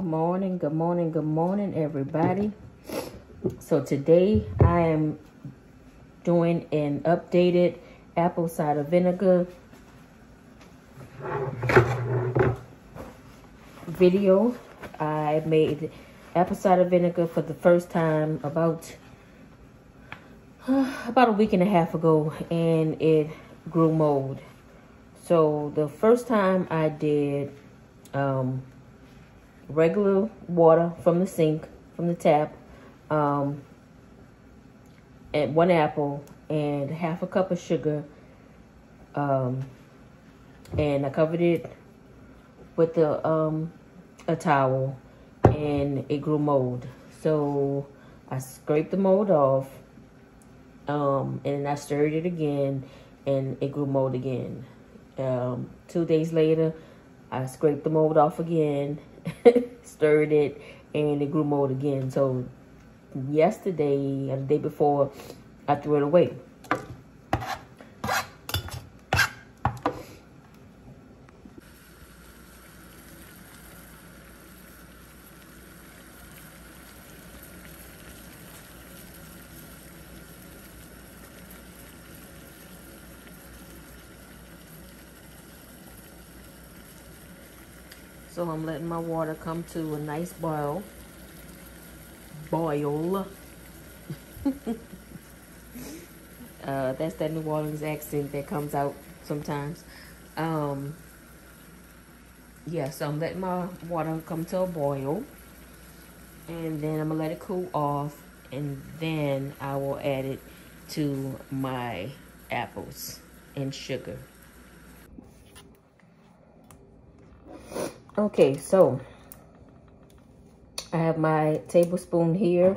Good morning, everybody. So today I am doing an updated apple cider vinegar video. I made apple cider vinegar for the first time about a week and a half ago, and it grew mold. So the first time I did regular water from the sink, from the tap, and one apple and half a cup of sugar, and I covered it with a towel, and it grew mold. So I scraped the mold off, and I stirred it again, and it grew mold again. 2 days later, I scraped the mold off again, stirred it, and it grew mold again. So yesterday, or the day before, I threw it away. So I'm letting my water come to a nice boil. That's that New Orleans accent that comes out sometimes. Yeah, so I'm letting my water come to a boil. And then I'm going to let it cool off. And then I will add it to my apples and sugar. Okay, so I have my tablespoon here,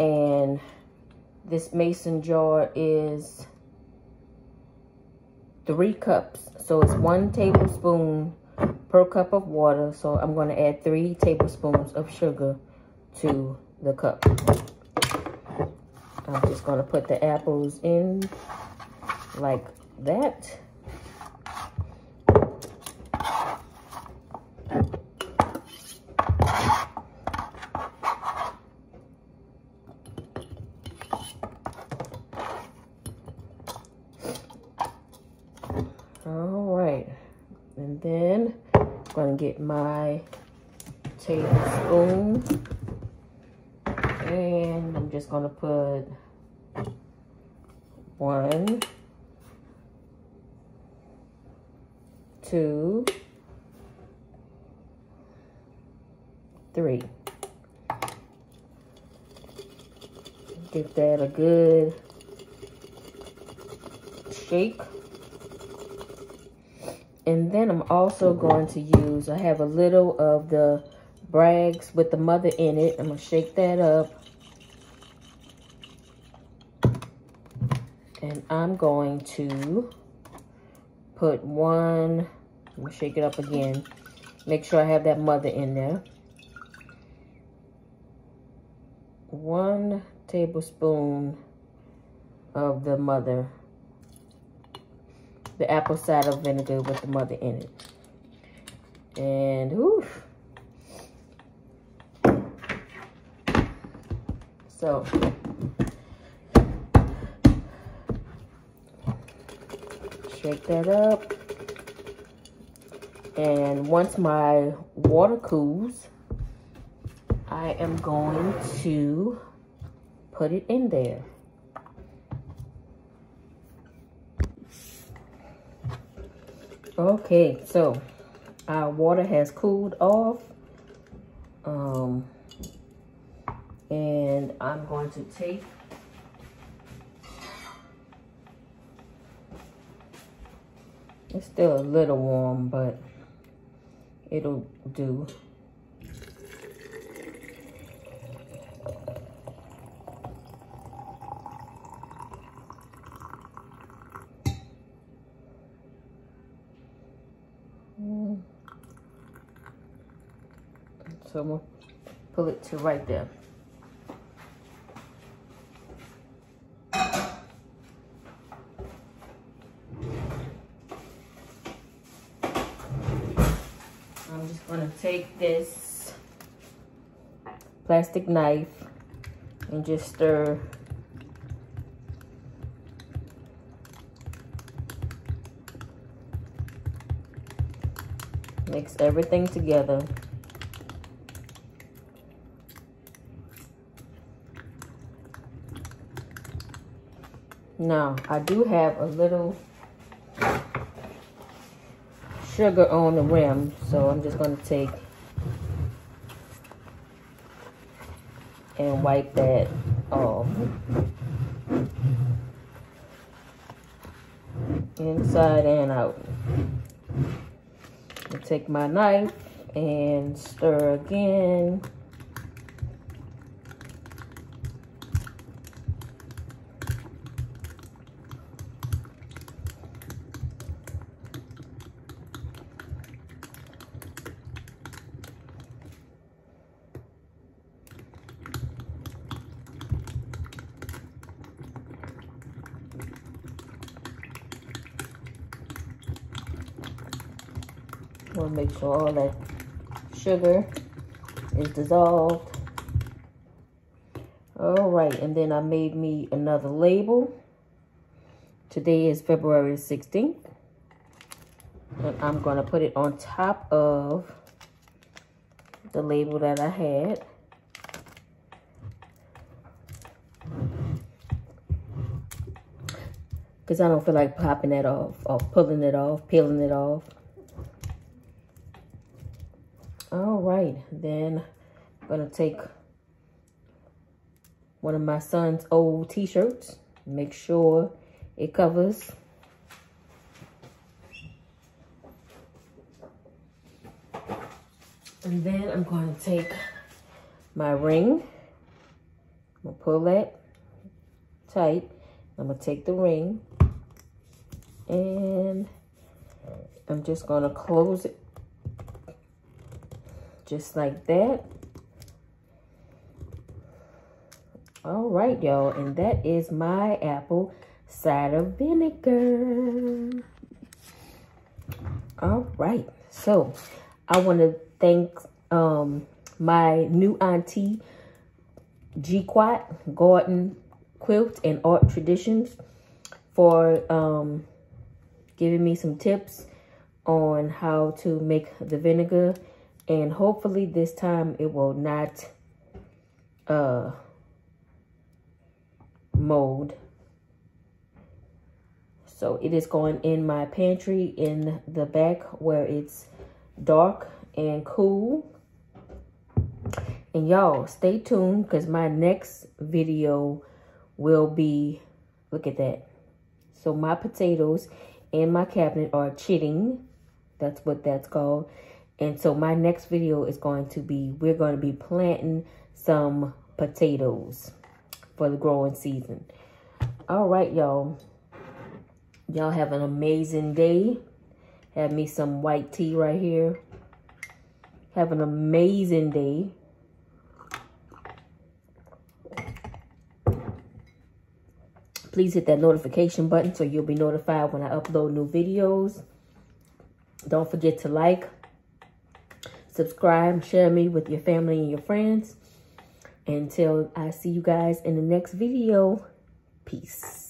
and this mason jar is 3 cups. So it's 1 tablespoon per cup of water. So I'm going to add 3 tablespoons of sugar to the cup. I'm just going to put the apples in like that. Then I'm gonna get my tablespoon, and I'm just gonna put 1, 2, 3. Give that a good shake. And then I'm also going to use, I have a little of the Bragg's with the mother in it. I'm going to shake that up. And I'm going to put I'm going to shake it up again. Make sure I have that mother in there. 1 tablespoon of the mother. The apple cider vinegar with the mother in it. And oof. So shake that up. And once my water cools, I am going to put it in there. Okay, so our water has cooled off, and I'm going to take it's still a little warm, but it'll do. So I'm going to pull it to right there. I'm just going to take this plastic knife and just stir . Mix everything together. Now, I do have a little sugar on the rim, so I'm just going to take and wipe that off. Inside and out. I'll take my knife and stir again. We'll make sure all that sugar is dissolved. All right, and then I made me another label. Today is February 16th. And I'm gonna put it on top of the label that I had. Because I don't feel like popping that off or pulling it off, peeling it off. All right, then I'm gonna take one of my son's old t-shirts, make sure it covers. And then I'm gonna take my ring, I'm gonna pull that tight. I'm gonna take the ring and I'm just gonna close it. Just like that. All right, y'all. And that is my apple cider vinegar. All right. So I want to thank my new auntie, Gquat Gordon Quilt and Art Traditions, for giving me some tips on how to make the vinegar. And hopefully this time it will not mold. So it is going in my pantry in the back where it's dark and cool. And y'all stay tuned because my next video will be, look at that. So my potatoes in my cabinet are chitting. That's what that's called. And so my next video is going to be, we're going to be planting some potatoes for the growing season. All right, y'all. Y'all have an amazing day. Have me some white tea right here. Have an amazing day. Please hit that notification button so you'll be notified when I upload new videos. Don't forget to like, subscribe, share me with your family and your friends. Until I see you guys in the next video, peace.